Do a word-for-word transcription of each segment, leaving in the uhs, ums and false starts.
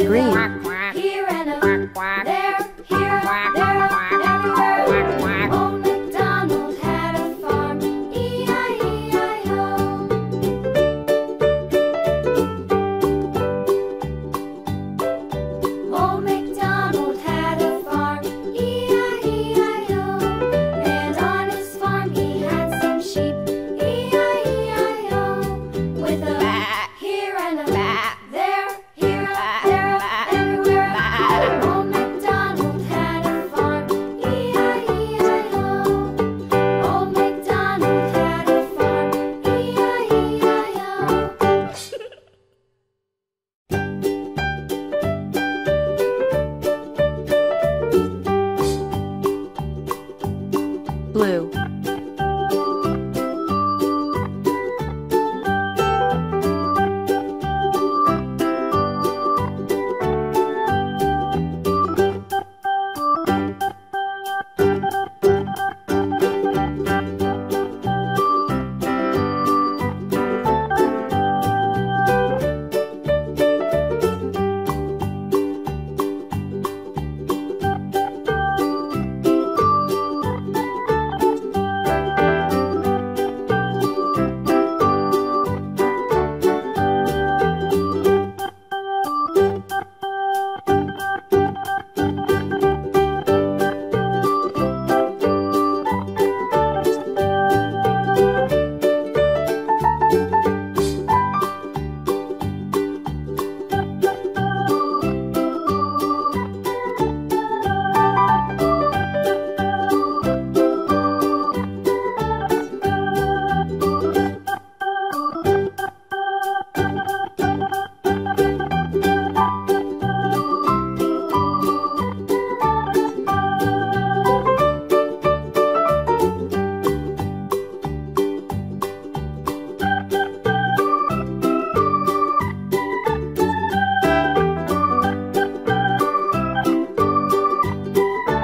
of green. Here and a there, here and there, everywhere. Old MacDonald had a farm, E I E I O. Old MacDonald had a farm, E I E I O. And on his farm he had some sheep, E I E I O. With a bat here and a bat.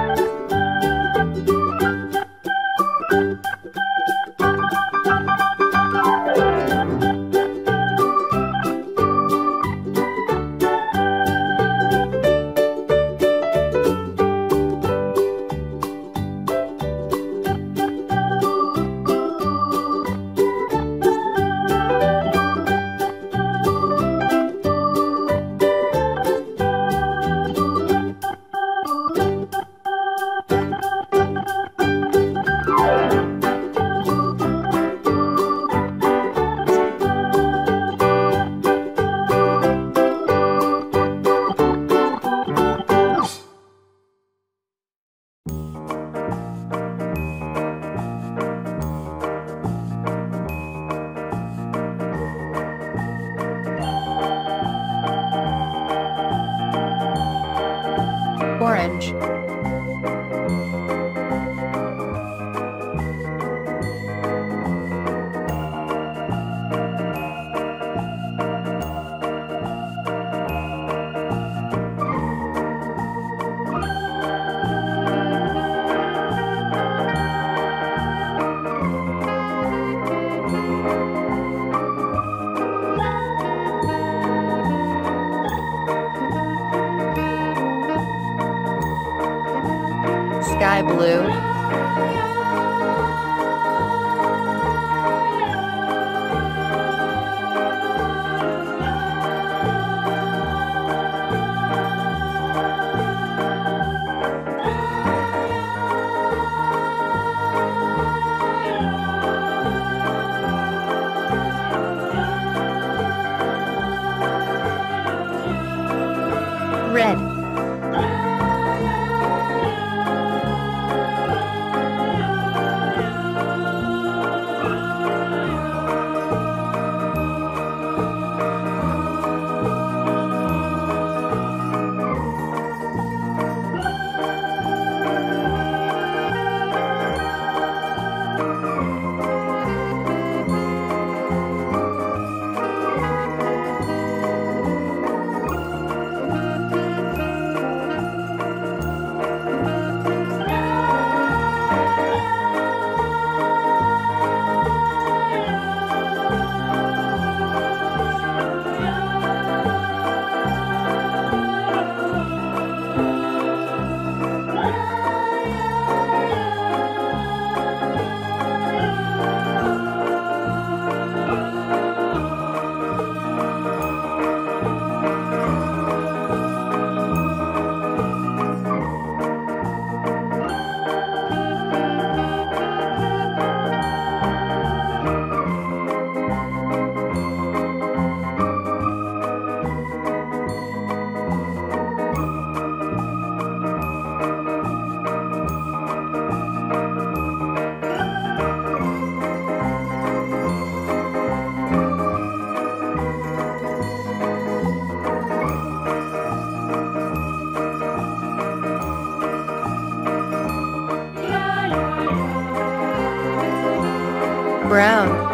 Blue. Orange. Sky blue. Red. Thank you. brown.